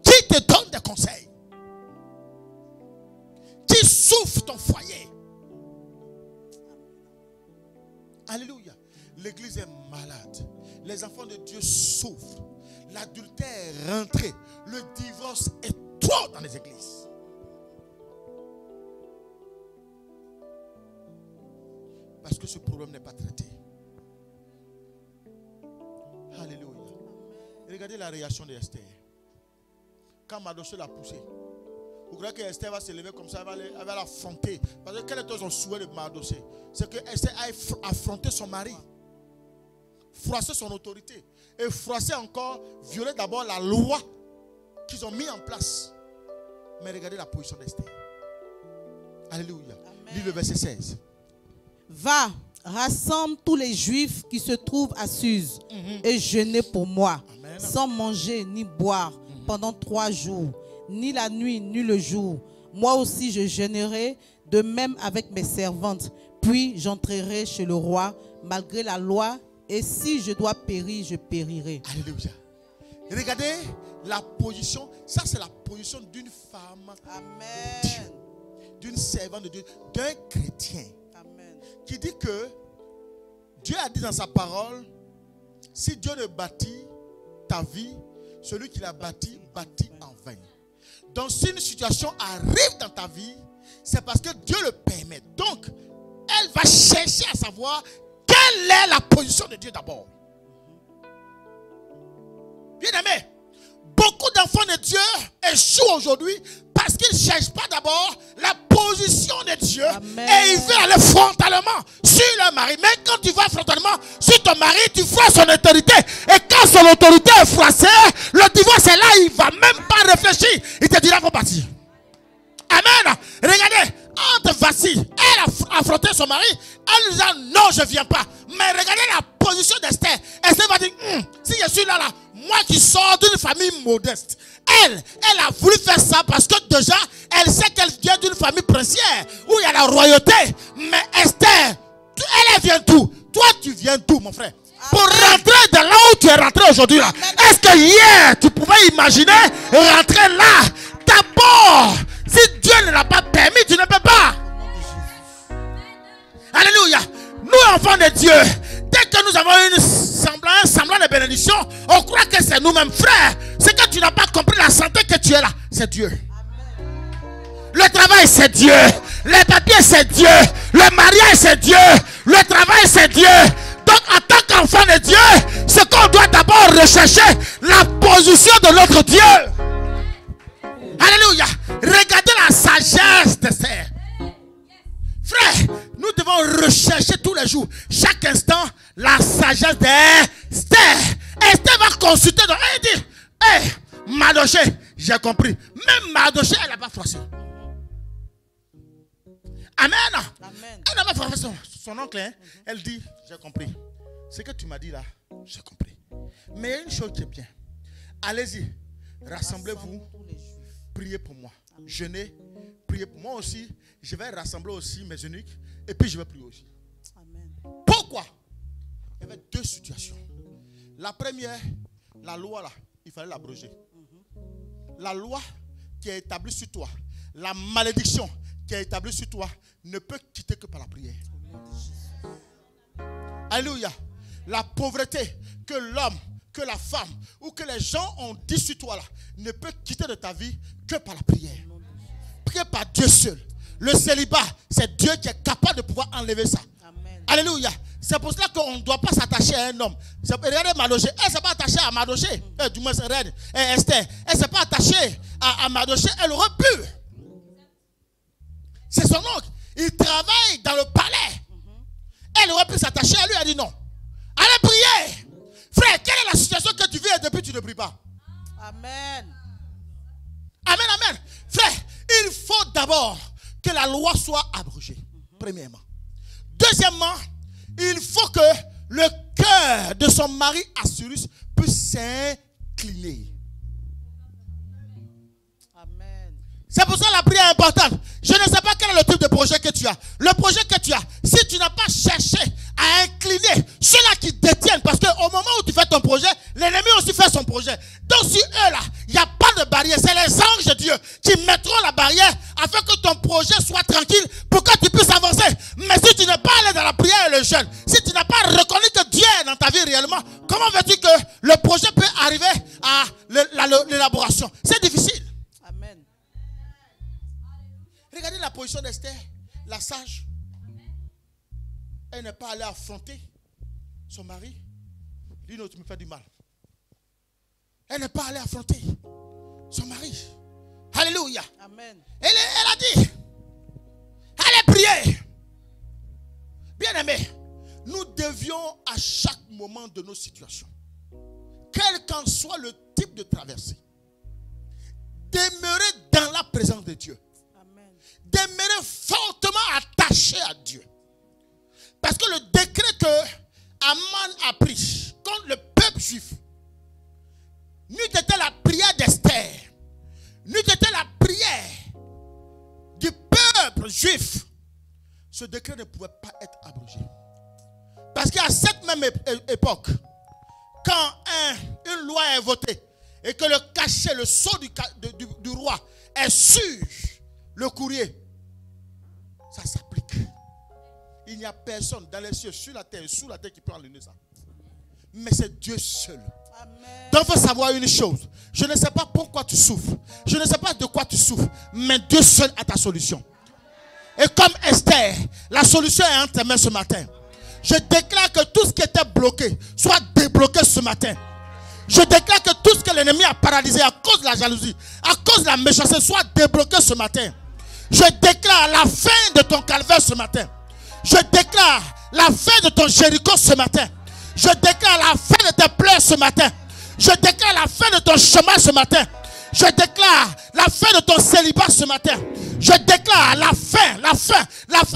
Qui te donne des conseils? Qui souffle ton foyer? Alléluia. L'église est malade. Les enfants de Dieu souffrent. L'adultère est rentré. Le divorce est trop dans les églises. Parce que ce problème n'est pas traité. Alléluia. Regardez la réaction d'Esther. Quand Mardochée l'a poussée, vous croyez que Esther va se lever comme ça, elle va l'affronter? Parce que quel était son souhait de Mardochée? C'est que Esther aille affronter son mari, froisser son autorité, et froisser encore, violer d'abord la loi qu'ils ont mis en place. Mais regardez la position d'Esther. Alléluia. Lis le verset 16. Va, rassemble tous les juifs qui se trouvent à Suse et jeûnez pour moi, amen, sans manger ni boire pendant 3 jours, ni la nuit, ni le jour. Moi aussi je jeûnerai, de même avec mes servantes, puis j'entrerai chez le roi, malgré la loi, et si je dois périr, je périrai. Alléluia. Regardez la position, ça c'est la position d'une femme, amen, d'une servante de Dieu, d'un chrétien, qui dit que Dieu a dit dans sa parole, si Dieu ne bâtit ta vie, celui qui l'a bâti, bâtit en vain. Donc si une situation arrive dans ta vie, c'est parce que Dieu le permet. Donc elle va chercher à savoir quelle est la position de Dieu d'abord. Bien-aimés, beaucoup d'enfants de Dieu échouent aujourd'hui parce qu'ils ne cherchent pas d'abord la position de Dieu, amen, et ils veulent aller frontalement sur leur mari. Mais quand tu vas frontalement sur ton mari, tu froisses son autorité. Et quand son autorité est froissée, le divorce est là, il ne va même pas réfléchir. Il te dira qu'on partir. Regardez, entre Vasthi, elle a affronté son mari, elle lui a dit non, je ne viens pas. Mais regardez la position d'Esther. Esther va dire, si je suis là, moi qui sors d'une famille modeste. Elle a voulu faire ça parce que déjà, elle sait qu'elle vient d'une famille princière où il y a la royauté. Mais Esther, elle vient d'où? Toi, tu viens d'où, mon frère? Pour rentrer de là où tu es rentré aujourd'hui. Est-ce que hier, tu pouvais imaginer rentrer là? D'abord, si Dieu ne l'a pas permis, tu ne peux pas. Alléluia. Nous, enfants de Dieu, dès que nous avons un semblant de bénédiction, on croit que c'est nous-mêmes, frères. C'est que tu n'as pas compris la santé que tu es là. C'est Dieu. Le travail, c'est Dieu. Les papiers, c'est Dieu. Le mariage, c'est Dieu. Le travail, c'est Dieu. Donc, en tant qu'enfant de Dieu, ce qu'on doit d'abord rechercher, la position de notre Dieu. Alléluia. Regardez la sagesse de Sarah. Frère, nous devons rechercher tous les jours, chaque instant, la sagesse d'Esther. Esther va consulter dans et dire, hey, Mardochée, j'ai compris. Même Mardochée, elle n'a pas forcé. Amen. Amen. Elle n'a pas forcé son oncle. Hein? Elle dit, j'ai compris. Ce que tu m'as dit là, j'ai compris. Mais il y a une chose qui est bien. Allez-y, rassemblez-vous, priez pour moi. Jeûnez, priez pour moi aussi. Je vais rassembler aussi mes eunuques et puis je vais prier aussi. Amen. Pourquoi? Il y avait deux situations. La première, la loi là, il fallait l'abroger. La loi qui est établie sur toi, la malédiction qui est établie sur toi, ne peut quitter que par la prière. Amen. Alléluia. La pauvreté que l'homme, que la femme ou que les gens ont dit sur toi là, ne peut quitter de ta vie que par la prière. Priez par Dieu seul. Le célibat, c'est Dieu qui est capable de pouvoir enlever ça. Amen. Alléluia. C'est pour cela qu'on ne doit pas s'attacher à un homme. Regardez Mardochée. Elle ne s'est pas attachée à Mardochée. Du moins, reine Esther. Elle ne s'est pas attachée à Mardochée. Elle aurait pu. C'est son oncle. Il travaille dans le palais. Elle aurait pu s'attacher à lui. Elle dit non. Allez prier. Frère, quelle est la situation que tu vis et depuis tu ne pries pas? Amen. Amen, amen. Frère, il faut d'abord que la loi soit abrogée. Premièrement. Deuxièmement, il faut que le cœur de son mari Assuérus puisse s'incliner. Amen. C'est pour ça que la prière est importante. Je ne sais pas quel est le type de projet que tu as. Le projet que tu as, si tu n'as pas cherché à incliner ceux-là qui détiennent, parce qu'au moment où tu fais ton projet, l'ennemi aussi fait son projet. Donc sur eux-là, il n'y a pas de barrière. C'est les anges de Dieu qui mettront la barrière afin que ton projet soit tranquille pour que tu puisses avancer. Mais si tu n'es pas allé dans la prière et le jeûne, si tu n'as pas reconnu que Dieu est dans ta vie réellement, comment veux-tu que le projet peut arriver à l'élaboration? C'est difficile. Amen. Regardez la position d'Esther, la sage. Elle n'est pas allée affronter son mari. Lui, non, tu me fais du mal. Elle n'est pas allée affronter son mari. Alléluia. Amen. Elle a dit, allez prier. Bien-aimés, nous devions à chaque moment de nos situations, quel qu'en soit le type de traversée, demeurer dans la présence de Dieu. Amen. Demeurer fortement attaché à Dieu. Parce que le décret que Haman a pris contre le peuple juif, n'eût été la prière d'Esther, n'eût été la prière du peuple juif, ce décret ne pouvait pas être abrogé. Parce qu'à cette même époque, quand une loi est votée et que le cachet, le sceau du roi est sur le courrier, ça s'applique. Il n'y a personne dans les cieux, sur la terre, sous la terre qui peut enlever ça. Mais c'est Dieu seul. Amen. Donc il faut savoir une chose. Je ne sais pas pourquoi tu souffres. Je ne sais pas de quoi tu souffres. Mais Dieu seul a ta solution. Et comme Esther, la solution est entre tes mains ce matin. Je déclare que tout ce qui était bloqué soit débloqué ce matin. Je déclare que tout ce que l'ennemi a paralysé à cause de la jalousie, à cause de la méchanceté, soit débloqué ce matin. Je déclare la fin de ton calvaire ce matin. Je déclare la fin de ton Jéricho ce matin. Je déclare la fin de tes pleurs ce matin. Je déclare la fin de ton chemin ce matin. Je déclare la fin de ton célibat ce matin. Je déclare la fin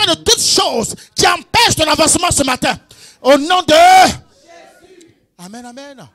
de toutes choses qui empêchent ton avancement ce matin. Au nom de Jésus. Amen, amen.